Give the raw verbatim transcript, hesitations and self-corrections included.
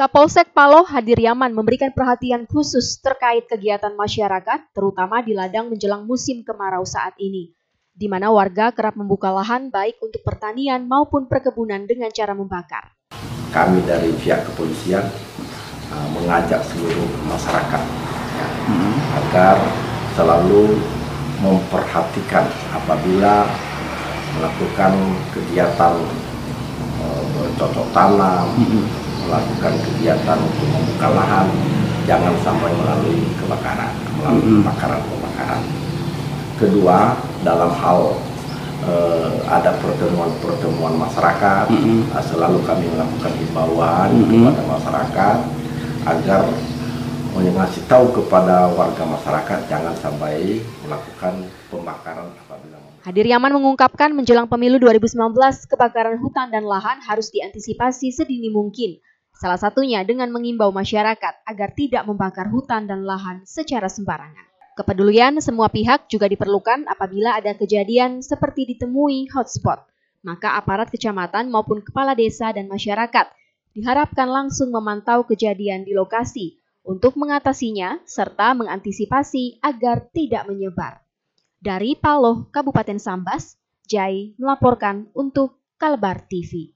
Kapolsek Paloh Hadir Yaman memberikan perhatian khusus terkait kegiatan masyarakat, terutama di ladang menjelang musim kemarau saat ini, di mana warga kerap membuka lahan baik untuk pertanian maupun perkebunan dengan cara membakar. Kami dari pihak kepolisian uh, mengajak seluruh masyarakat ya, hmm. agar selalu memperhatikan apabila melakukan kegiatan uh, cocok tanam, hmm. melakukan kegiatan untuk membuka lahan, jangan sampai melalui kebakaran, melalui kebakaran-kebakaran. Kedua, dalam hal eh, ada pertemuan-pertemuan masyarakat, mm-hmm. selalu kami melakukan himbauan mm-hmm. kepada masyarakat agar mengasih tahu kepada warga masyarakat jangan sampai melakukan pembakaran apabila. Hadir Yaman mengungkapkan menjelang pemilu dua ribu sembilan belas kebakaran hutan dan lahan harus diantisipasi sedini mungkin. Salah satunya dengan mengimbau masyarakat agar tidak membakar hutan dan lahan secara sembarangan. Kepedulian semua pihak juga diperlukan apabila ada kejadian seperti ditemui hotspot. Maka aparat kecamatan maupun kepala desa dan masyarakat diharapkan langsung memantau kejadian di lokasi untuk mengatasinya serta mengantisipasi agar tidak menyebar. Dari Paloh, Kabupaten Sambas, Jai melaporkan untuk Kalbar T V.